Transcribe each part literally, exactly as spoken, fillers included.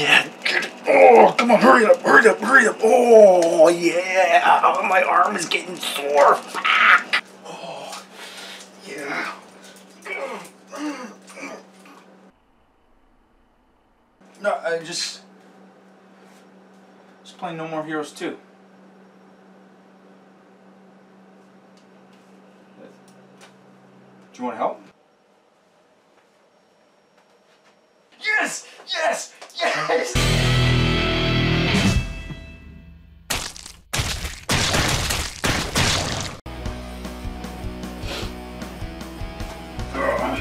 Yeah, get it. Oh, come on, hurry up, hurry up, hurry up. Oh, yeah. Oh, my arm is getting sore. Fuck. Oh, yeah. No, I just... just playing No More Heroes two. Do you want help? Yes! Yes! Yes! Uh.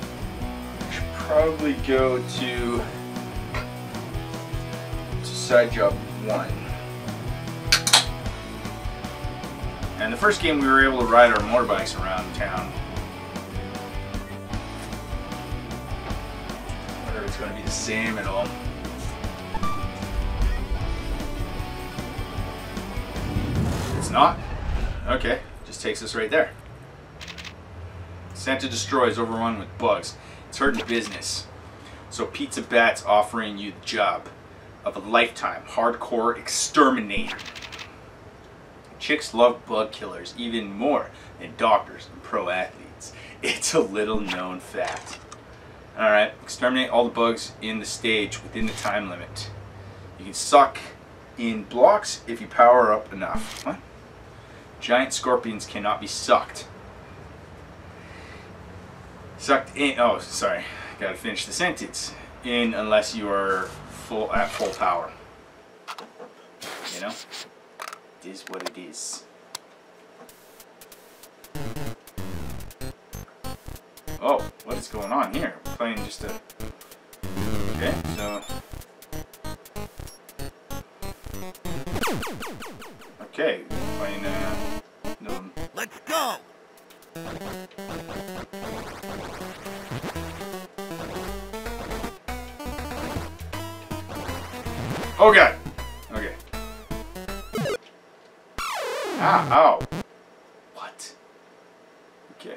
I should probably go to, to side job one. And the first game we were able to ride our motorbikes around town. I wonder if it's going to be the same at all. It's not? Okay, just takes us right there. Santa Destroy is overrun with bugs. It's hurting business. So Pizza Bat's offering you the job of a lifetime hardcore exterminator. Chicks love bug killers even more than doctors and pro athletes. It's a little known fact. Alright, exterminate all the bugs in the stage within the time limit. You can suck in blocks if you power up enough. What? Giant scorpions cannot be sucked. Sucked in, oh sorry, gotta finish the sentence. In unless you are full at full power. You know? Is what it is. Oh, what is going on here? We're playing just a... Okay, so... Okay, we're playing uh... no... Let's go! Oh god! Okay. Ah, ow. What? Okay.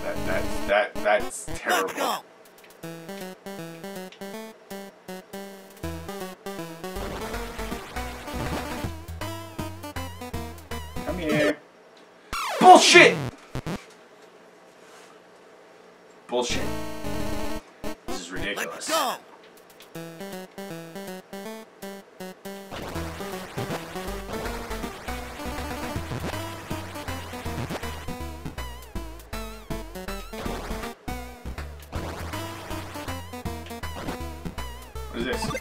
That, that, that, that's terrible. Come here. Bullshit! Bullshit. This is ridiculous. Let's go. What is this?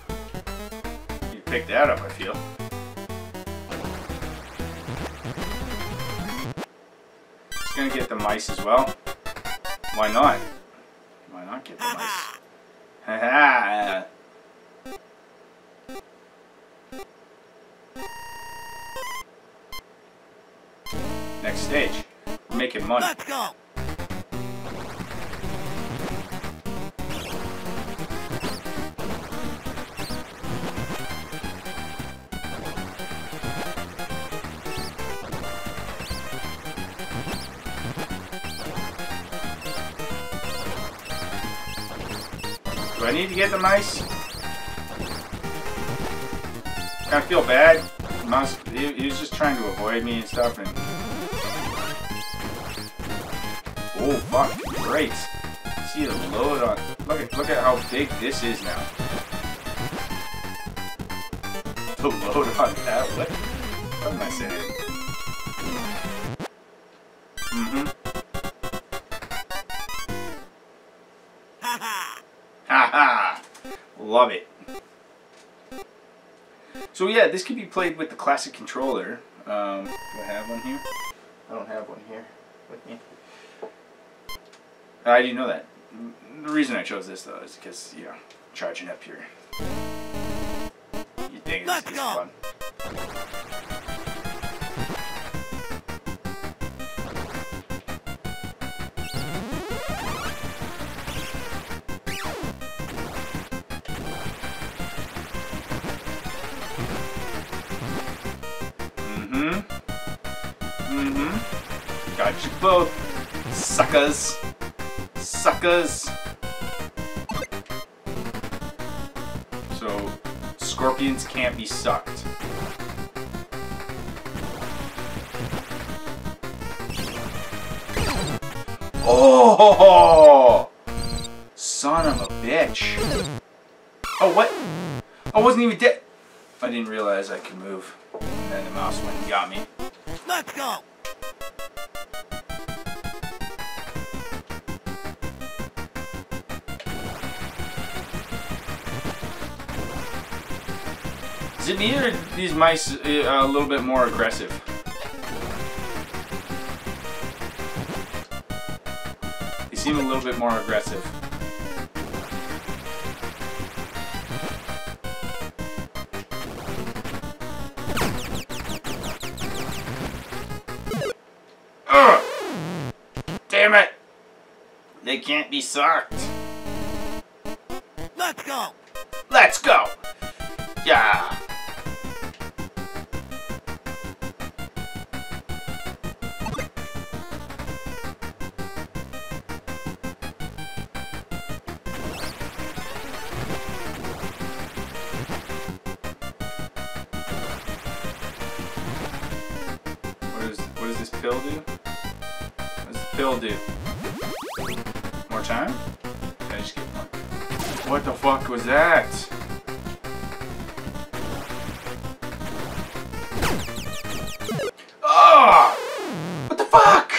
You pick that up, I feel. It's gonna get the mice as well. Why not? Why not get the mice? Haha! Next stage. We're making money. Let's go! Do I need to get the mice? I feel bad. Mouse, he, he was just trying to avoid me and stuff. And... Oh fuck! Great. See the load on. Look at look at how big this is now. The load on that. What? What am I saying? Mm-hmm. Haha! Love it. So yeah, this can be played with the classic controller. Um, do I have one here? I don't have one here with me. I didn't know that. The reason I chose this though is because, you know, charging up here. You think it's, it's fun. Mm-hmm. Got you both. Suckers. Suckers. So, scorpions can't be sucked. Oh! Son of a bitch. Oh, what? I wasn't even dead. I didn't realize I could move. And the mouse went and got me. Let's go! Is it me or are these mice uh, a little bit more aggressive? They seem a little bit more aggressive. Ugh! Damn it! They can't be sucked. Let's go! Let's go! Yeah! Pill do? What does the pill do? More time? I just get one. What the fuck was that? Ah! What the fuck?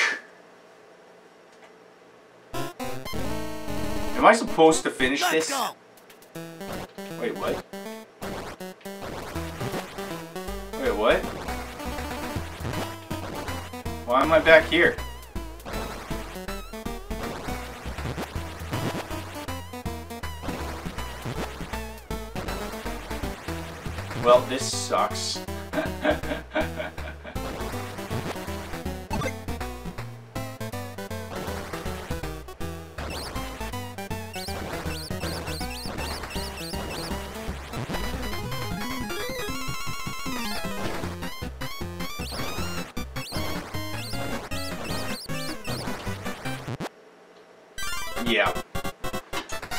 Am I supposed to finish this? Wait, what? Wait, what? Why am I back here? Well, this sucks. Yeah.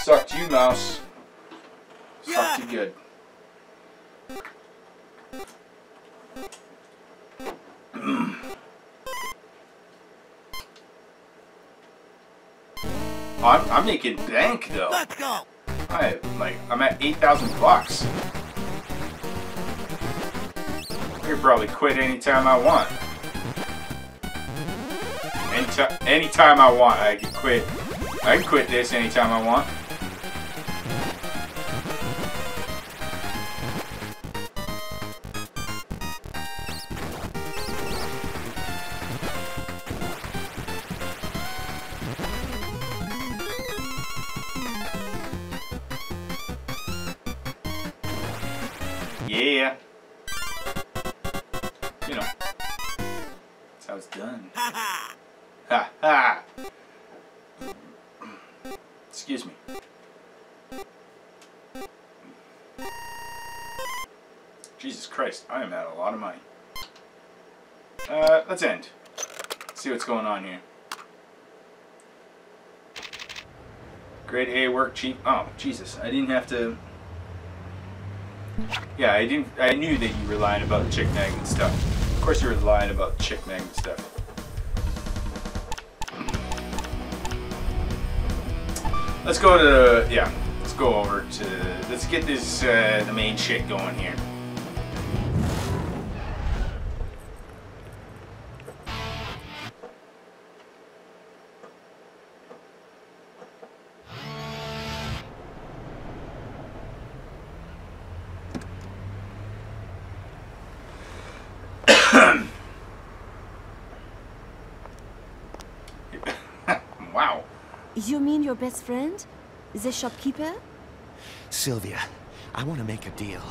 Sucked you, mouse. Yeah. Sucked you good. I'm, I'm making bank, though. Let's go. I, like, I'm at eight thousand bucks. I could probably quit anytime I want. Anytime, anytime I want, I can quit. I can quit this anytime I want. Yeah. You know. That's how it's done. Ha ha! Ha ha! Excuse me. Jesus Christ, I am out a lot of money. Uh, let's end. Let's see what's going on here. Grade A work cheap. Oh, Jesus, I didn't have to. Yeah, I didn't. I knew that you were lying about chick magnet stuff. Of course, you were lying about chick magnet stuff. Let's go to, yeah, let's go over to, let's get this, uh, the main shit going here. Wow. You mean your best friend? The shopkeeper? Sylvia, I want to make a deal.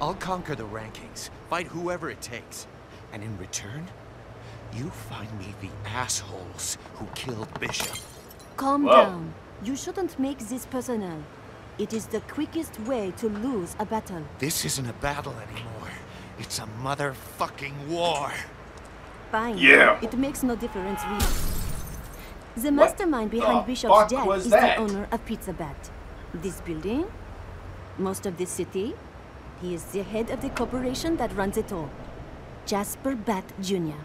I'll conquer the rankings, fight whoever it takes. And in return, you find me the assholes who killed Bishop. Calm Whoa. down. You shouldn't make this personal. It is the quickest way to lose a battle. This isn't a battle anymore. It's a motherfucking war. Fine. Yeah. It makes no difference, really. The mastermind behind Bishop's death is the owner of Pizza Bat. This building, most of this city, he is the head of the corporation that runs it all. Jasper Bat Junior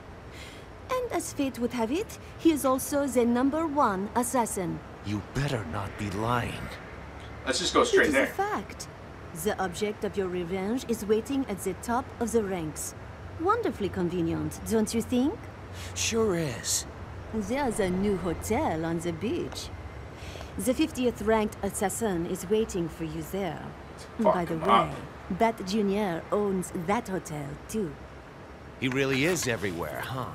And as fate would have it, he is also the number one assassin. You better not be lying. Let's just go straight there. It is a fact. The object of your revenge is waiting at the top of the ranks. Wonderfully convenient, don't you think? Sure is. There's a new hotel on the beach. The fiftieth ranked assassin is waiting for you there. Fuck By the way, up. Bat Junior owns that hotel too. He really is everywhere, huh?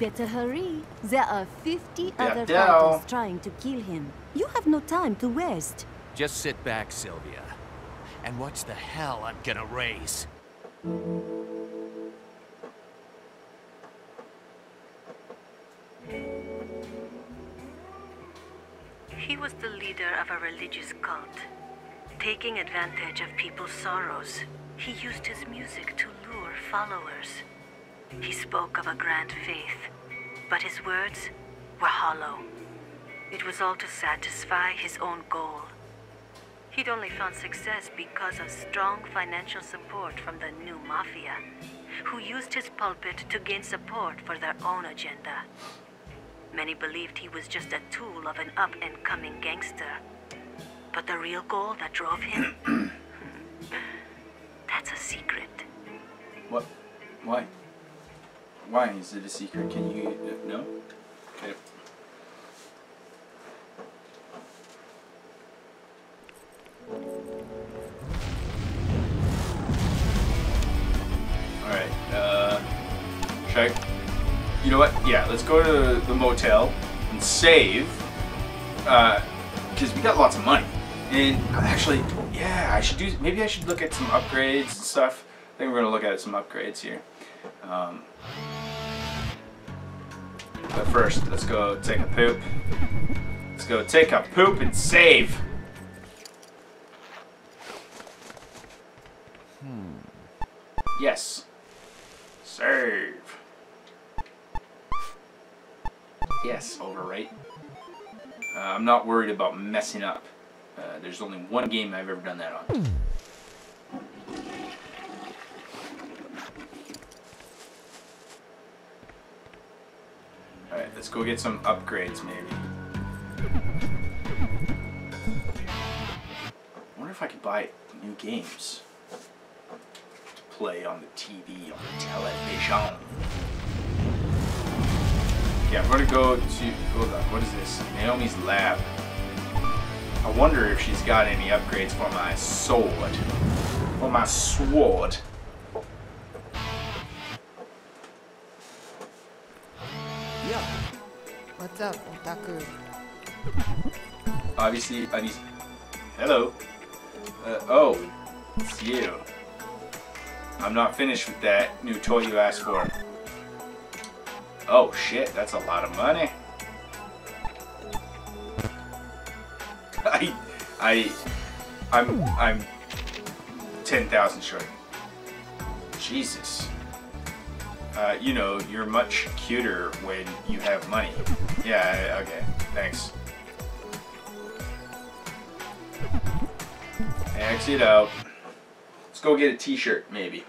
Better hurry. There are fifty yeah, other fighters trying to kill him. You have no time to waste. Just sit back, Sylvia, and watch the hell I'm gonna raise. He was the leader of a religious cult, taking advantage of people's sorrows. He used his music to lure followers. He spoke of a grand faith, but his words were hollow. It was all to satisfy his own goal. He'd only found success because of strong financial support from the new mafia, who used his pulpit to gain support for their own agenda. Many believed he was just a tool of an up-and-coming gangster. But the real goal that drove him? That's a secret. What? Why? Why is it a secret? Can you... No? Okay. Alright, uh... should I... You know what? Yeah, let's go to the motel and save. Uh, because we got lots of money. And actually, yeah, I should do... Maybe I should look at some upgrades and stuff. I think we're going to look at some upgrades here. Um, but first, let's go take a poop. Let's go take a poop and save. Hmm. Yes. Save. Yes, overwrite. Uh, I'm not worried about messing up. Uh, there's only one game I've ever done that on. Alright, let's go get some upgrades, maybe. I wonder if I could buy new games to play on the T V, on the television. Yeah, I'm gonna go to... Hold on, what is this? Naomi's lab. I wonder if she's got any upgrades for my sword. For my sword. What's up, Otaku? Obviously, I need... Hello. Uh, oh, it's you. I'm not finished with that new toy you asked for. Oh shit, that's a lot of money. I, I, I'm, I'm ten thousand short. Jesus. Uh, you know, you're much cuter when you have money. Yeah, okay, thanks. Exit out. Let's go get a t-shirt, maybe.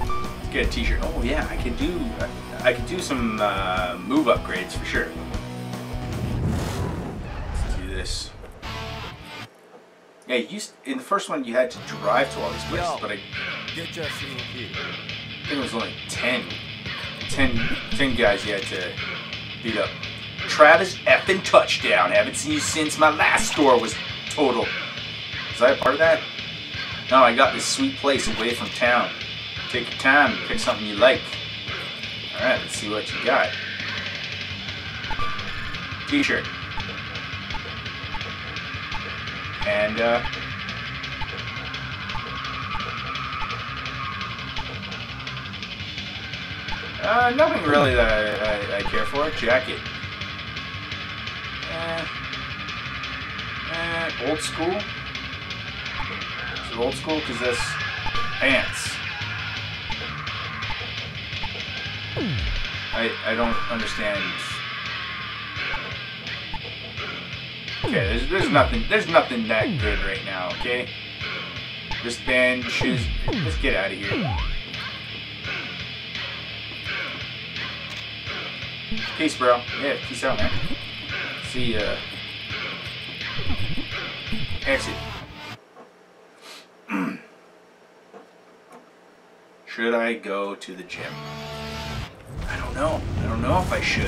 Let's get a t-shirt. Oh yeah, I can do, I, I can do some uh, move upgrades for sure. This. Yeah, you in the first one you had to drive to all these places, but I think it was only ten. ten, ten guys you had to beat up. Travis effing Touchdown. Haven't seen you since my last score was total. Was I a part of that? No, I got this sweet place away from town. Take your time and pick something you like. Alright, let's see what you got. T-shirt. And, uh, uh, nothing really that I, I, I care for. Jacket. Uh, uh, that old school. Is it old school? Because this pants. I, I don't understand. Okay, there's, there's nothing there's nothing that good right now, okay? This band shoes, let's get out of here. Peace, bro. Yeah, peace out, man. See ya. Exit. Should I go to the gym? I don't know. I don't know if I should.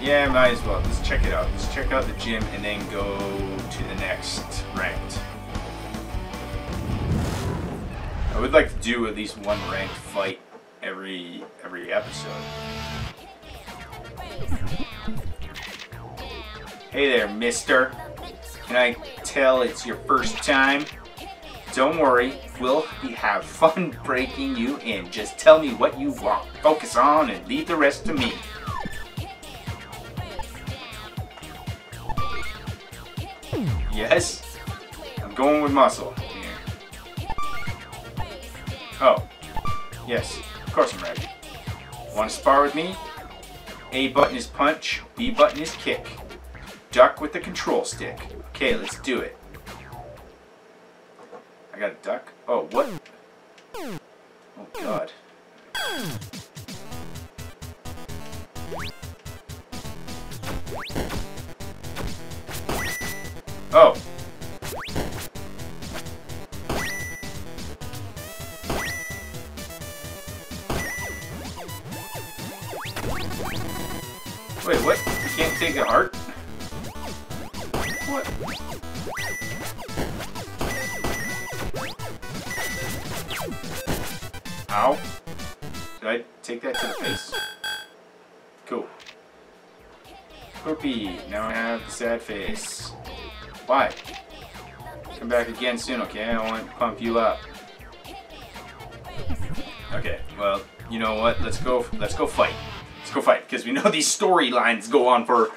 Yeah, might as well. Let's check it out. Let's check out the gym and then go to the next ranked. I would like to do at least one ranked fight every every episode. Hey there, mister. Can I tell it's your first time? Don't worry, we'll have fun breaking you in. Just tell me what you want. Focus on and leave the rest to me. Yes? I'm going with muscle here. Oh. Yes. Of course I'm ready. Want to spar with me? A button is punch, B button is kick. Duck with the control stick. Okay, let's do it. I got a duck? Oh, what? Oh, God. Oh. Wait, what? You can't take a heart? What? Ow. Did I take that to the face? Cool. Poopy, now I have the sad face. Why? Come back again soon, okay? I want to pump you up. Okay, well, you know what? Let's go. Let's go fight. Let's go fight because we know these storylines go on for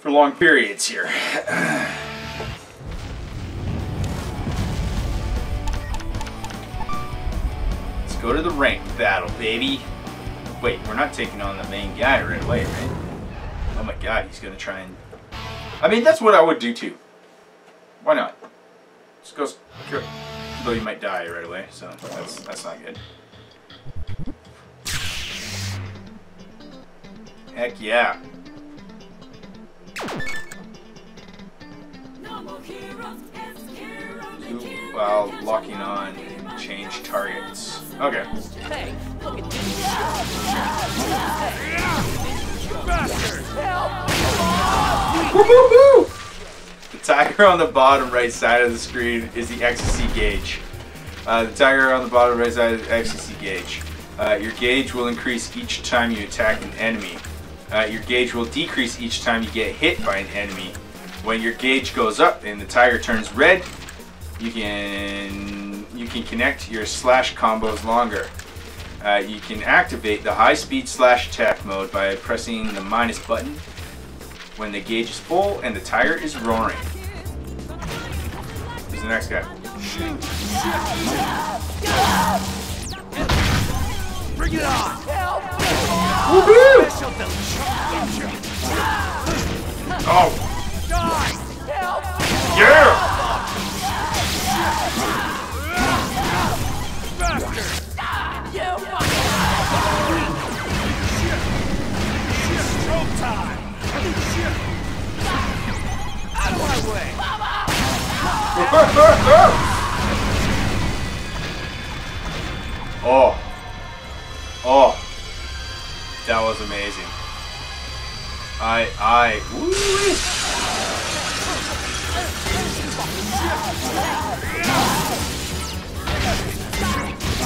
for long periods here. Let's go to the ranked battle, baby. Wait, we're not taking on the main guy right away, right? Oh my God, he's gonna try and. I mean, that's what I would do too. Why not? Just go, go. Though you might die right away, so that's that's not good. Heck yeah! While locking on, and change targets. Okay. Hey, look at this. The tiger on the bottom right side of the screen is the ecstasy gauge. Uh, the tiger on the bottom right side is the ecstasy gauge. Uh, your gauge will increase each time you attack an enemy. Uh, your gauge will decrease each time you get hit by an enemy. When your gauge goes up and the tiger turns red, you can you can connect your slash combos longer. Uh, you can activate the high speed slash attack mode by pressing the minus button when the gauge is full and the tiger is roaring. Here's the next guy. Bring it on! Woohoo! Oh! Yeah! Out of my way! Oh. Oh. That was amazing. I, I, woo!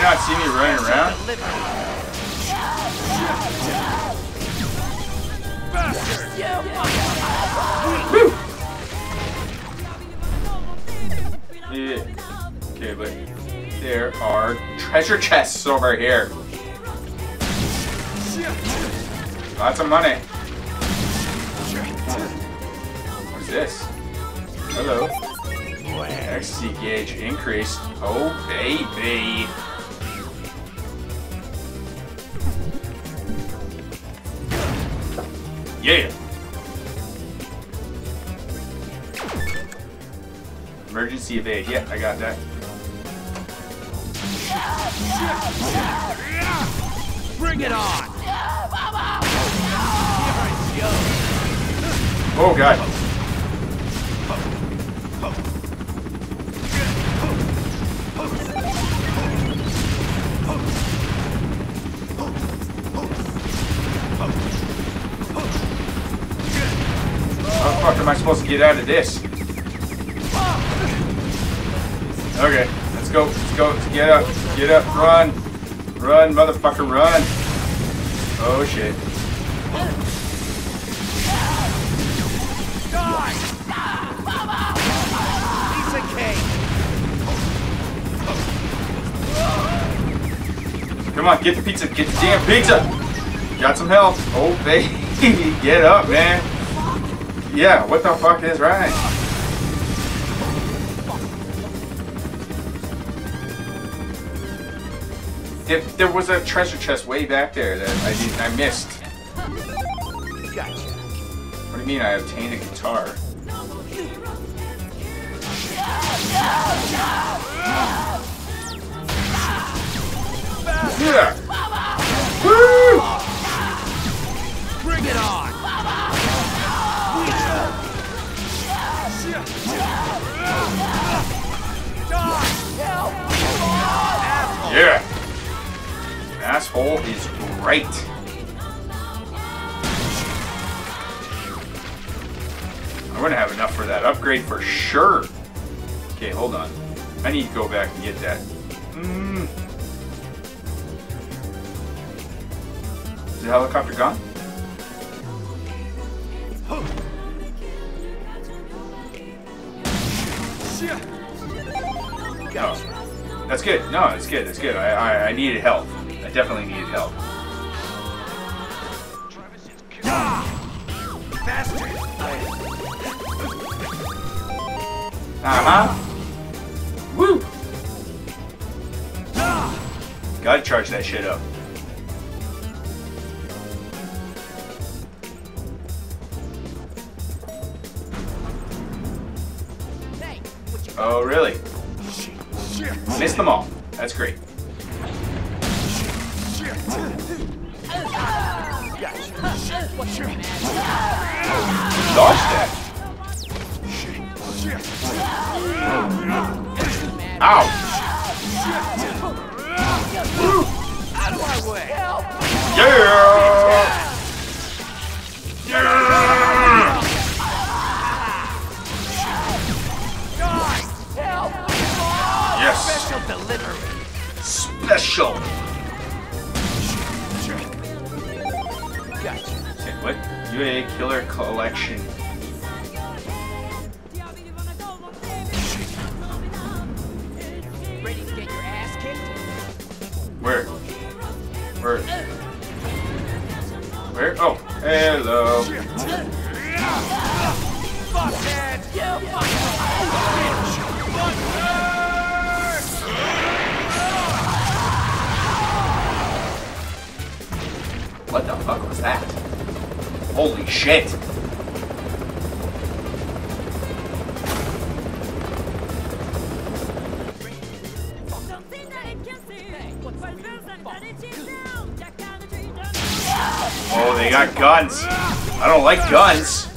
you not see me running around? Woo! Yeah. Okay, but there are treasure chests over here. Lots of money. What is this? Hello. X C gauge increased. Oh, baby. Yeah. Emergency evade. Yeah, I got that. Bring it on. Oh god. How the fuck am I supposed to get out of this? Okay, let's go, let's go, let's get up, get up, run, run, motherfucker, run. Oh shit. Die! Piece of cake. Come on, get the pizza, get the damn pizza. Got some health. Oh baby, get up, man. Yeah, what the fuck is right? If there was a treasure chest way back there that I didn't, I missed. Gotcha. What do you mean I obtained a guitar? Yeah. Woo! Bring it on! Yeah. Asshole is great. I'm gonna have enough for that upgrade for sure. Okay, hold on. I need to go back and get that. Mm. Is the helicopter gone? Oh. That's good. No, it's good. It's good. I I, I needed help. I definitely needed help. Travis is killed. Uh-huh. Woo! Ah. Gotta charge that shit up. Hey, oh really? Shit, shit. Missed them all. That's great. Dodge that. Ow! Out of my way! Yeah! Yeah! Yes! Special delivery! Special! Gotcha. Okay, what? U A Killer Collection. Ready to get your ass kicked? Where? Where? Where? Oh, hello. What the fuck was that? Holy shit! Oh, they got guns! I don't like guns!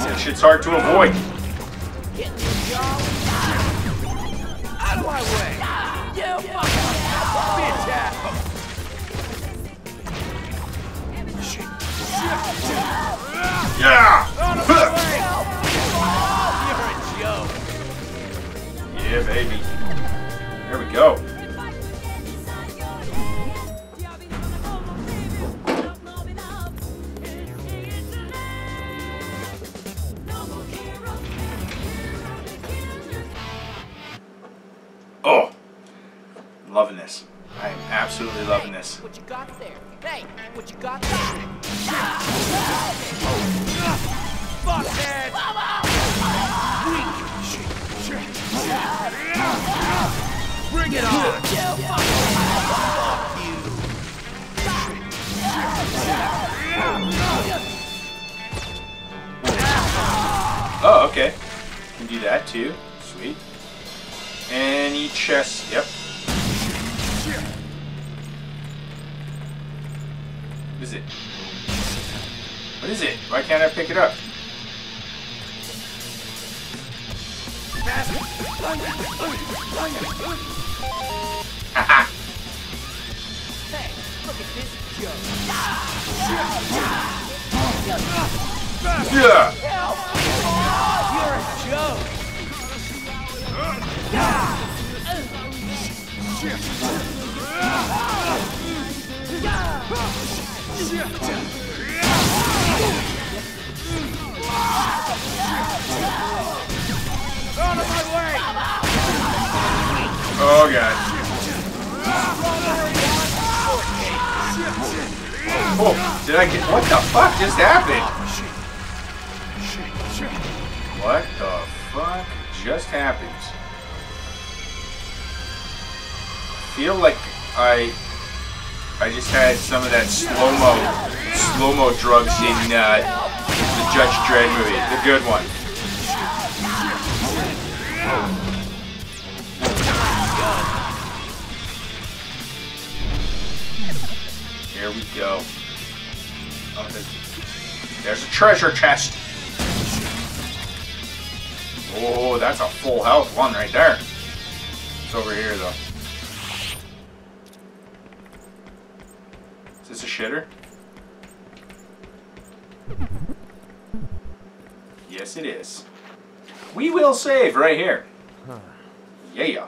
That shit's hard to avoid! Out of my way! Yeah! You're a joke. Yeah, baby. we go. Oh, loving this. I am absolutely loving this. Hey, what you got there? Hey, what you got there? Fuck that! Bring it on! Oh, okay. Can do that too. Sweet. Any chest, yep. What is it? What is it? Why can't I pick it up? Haha! Hey, look at this joke. Yeah! You're a joke! Oh god. Oh, did I get what the fuck just happened? What the fuck just happened? I feel like I I just had some of that slow-mo slow-mo drugs in uh, the Judge Dredd movie, the good one. Here we go. Oh, there's, there's a treasure chest. Oh, that's a full health one right there. It's over here though. Is this a shitter? Yes, it is. We will save right here. Huh. Yeah.